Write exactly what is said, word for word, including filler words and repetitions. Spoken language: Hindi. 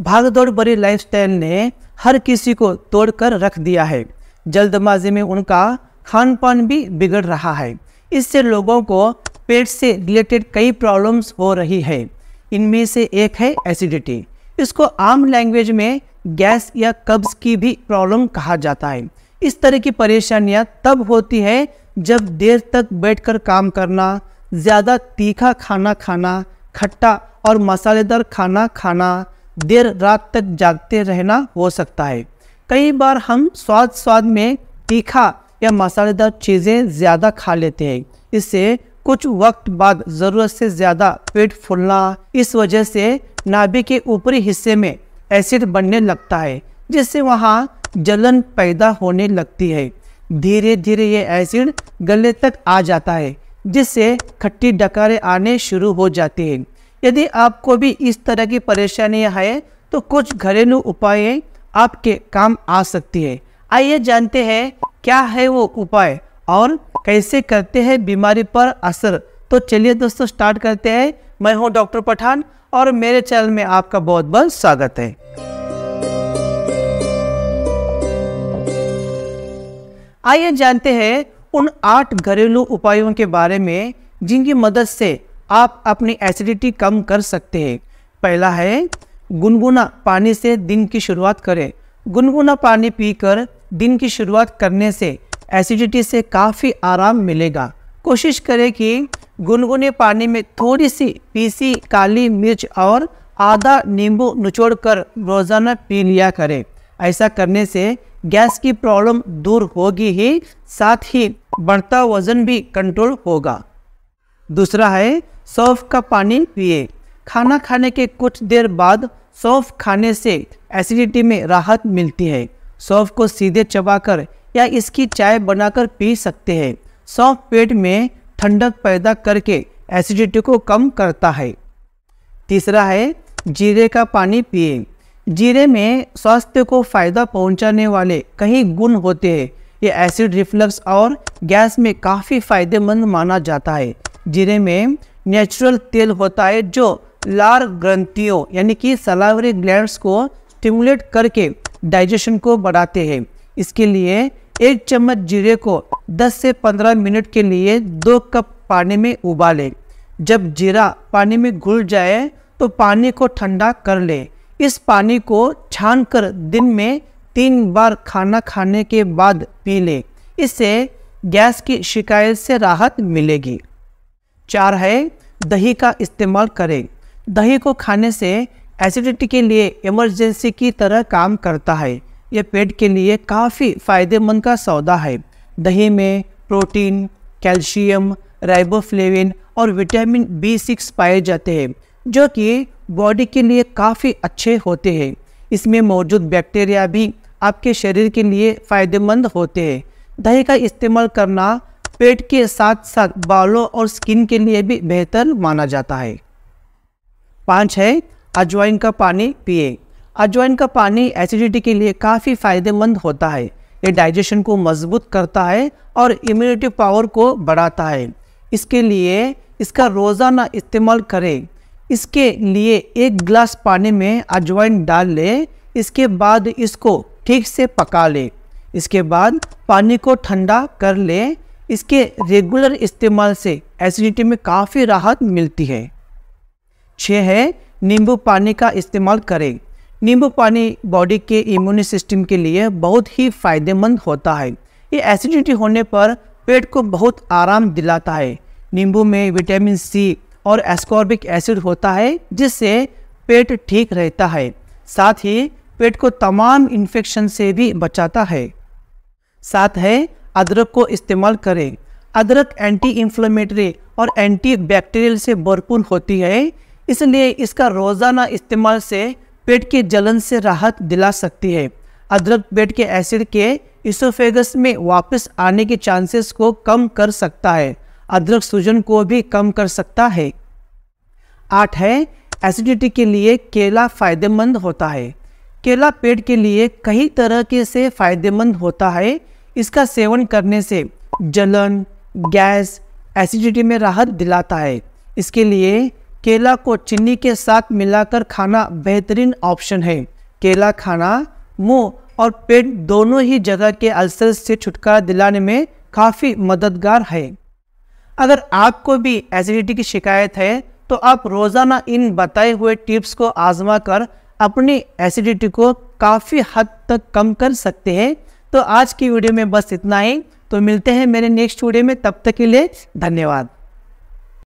भागदौड़ भरी लाइफस्टाइल ने हर किसी को तोड़कर रख दिया है। जल्दबाजी में उनका खान पान भी बिगड़ रहा है। इससे लोगों को पेट से रिलेटेड कई प्रॉब्लम्स हो रही है। इनमें से एक है एसिडिटी। इसको आम लैंग्वेज में गैस या कब्ज की भी प्रॉब्लम कहा जाता है। इस तरह की परेशानियां तब होती है जब देर तक बैठकर काम करना, ज़्यादा तीखा खाना खाना, खट्टा और मसालेदार खाना खाना, देर रात तक जागते रहना हो सकता है। कई बार हम स्वाद स्वाद में तीखा या मसालेदार चीज़ें ज़्यादा खा लेते हैं। इससे कुछ वक्त बाद ज़रूरत से ज़्यादा पेट फूलना, इस वजह से नाभि के ऊपरी हिस्से में एसिड बनने लगता है, जिससे वहाँ जलन पैदा होने लगती है। धीरे धीरे ये एसिड गले तक आ जाता है, जिससे खट्टी डकारें आने शुरू हो जाती हैं। यदि आपको भी इस तरह की परेशानियां हैं तो कुछ घरेलू उपाय आपके काम आ सकती है। आइए जानते हैं क्या है वो उपाय और कैसे करते हैं बीमारी पर असर। तो चलिए दोस्तों स्टार्ट करते हैं। मैं हूँ डॉक्टर पठान और मेरे चैनल में आपका बहुत बहुत स्वागत है। आइए जानते हैं उन आठ घरेलू उपायों के बारे में जिनकी मदद से आप अपनी एसिडिटी कम कर सकते हैं। पहला है गुनगुना पानी से दिन की शुरुआत करें। गुनगुना पानी पीकर दिन की शुरुआत करने से एसिडिटी से काफ़ी आराम मिलेगा। कोशिश करें कि गुनगुने पानी में थोड़ी सी पीसी काली मिर्च और आधा नींबू निचोड़कर रोज़ाना पी लिया करें। ऐसा करने से गैस की प्रॉब्लम दूर होगी ही, साथ ही बढ़ता वज़न भी कंट्रोल होगा। दूसरा है सौंफ का पानी पिए। खाना खाने के कुछ देर बाद सौंफ खाने से एसिडिटी में राहत मिलती है। सौंफ को सीधे चबाकर या इसकी चाय बनाकर पी सकते हैं। सौंफ पेट में ठंडक पैदा करके एसिडिटी को कम करता है। तीसरा है जीरे का पानी पिए। जीरे में स्वास्थ्य को फ़ायदा पहुंचाने वाले कई गुण होते हैं। ये एसिड रिफ्लक्स और गैस में काफ़ी फायदेमंद माना जाता है। जीरे में नेचुरल तेल होता है जो लार ग्रंथियों यानी कि सलावरी ग्लैंड्स को स्टिमुलेट करके डाइजेशन को बढ़ाते हैं। इसके लिए एक चम्मच जीरे को दस से पंद्रह मिनट के लिए दो कप पानी में उबालें। जब जीरा पानी में घुल जाए तो पानी को ठंडा कर लें। इस पानी को छानकर दिन में तीन बार खाना खाने के बाद पी लें। इससे गैस की शिकायत से राहत मिलेगी। चार है दही का इस्तेमाल करें। दही को खाने से एसिडिटी के लिए इमरजेंसी की तरह काम करता है। यह पेट के लिए काफ़ी फ़ायदेमंद का सौदा है। दही में प्रोटीन, कैल्शियम, राइबोफ्लेविन और विटामिन बी सिक्स पाए जाते हैं, जो कि बॉडी के लिए काफ़ी अच्छे होते हैं। इसमें मौजूद बैक्टीरिया भी आपके शरीर के लिए फ़ायदेमंद होते हैं। दही का इस्तेमाल करना पेट के साथ साथ बालों और स्किन के लिए भी बेहतर माना जाता है। पाँच है अजवाइन का पानी पिए। अजवाइन का पानी एसिडिटी के लिए काफ़ी फ़ायदेमंद होता है। ये डाइजेशन को मजबूत करता है और इम्यूनिटी पावर को बढ़ाता है। इसके लिए इसका रोज़ाना इस्तेमाल करें। इसके लिए एक गिलास पानी में अजवाइन डाल लें। इसके बाद इसको ठीक से पका लें। इसके बाद पानी को ठंडा कर लें। इसके रेगुलर इस्तेमाल से एसिडिटी में काफ़ी राहत मिलती है। छः है नींबू पानी का इस्तेमाल करें। नींबू पानी बॉडी के इम्यून सिस्टम के लिए बहुत ही फ़ायदेमंद होता है। ये एसिडिटी होने पर पेट को बहुत आराम दिलाता है। नींबू में विटामिन सी और एस्कॉर्बिक एसिड होता है, जिससे पेट ठीक रहता है, साथ ही पेट को तमाम इन्फेक्शन से भी बचाता है। साथ है अदरक को इस्तेमाल करें। अदरक एंटी इन्फ्लेमेटरी और एंटी बैक्टीरियल से भरपूर होती है, इसलिए इसका रोज़ाना इस्तेमाल से पेट की जलन से राहत दिला सकती है। अदरक पेट के एसिड के इसोफेगस में वापस आने के चांसेस को कम कर सकता है। अदरक सूजन को भी कम कर सकता है। आठ है एसिडिटी के लिए केला फ़ायदेमंद होता है। केला पेट के लिए कई तरह के से फ़ायदेमंद होता है। इसका सेवन करने से जलन, गैस, एसिडिटी में राहत दिलाता है। इसके लिए केला को चीनी के साथ मिलाकर खाना बेहतरीन ऑप्शन है। केला खाना मुंह और पेट दोनों ही जगह के अल्सर से छुटकारा दिलाने में काफ़ी मददगार है। अगर आपको भी एसिडिटी की शिकायत है तो आप रोज़ाना इन बताए हुए टिप्स को आजमा कर अपनी एसिडिटी को काफ़ी हद तक कम कर सकते हैं। तो आज की वीडियो में बस इतना ही। तो मिलते हैं मेरे नेक्स्ट वीडियो में, तब तक के लिए धन्यवाद।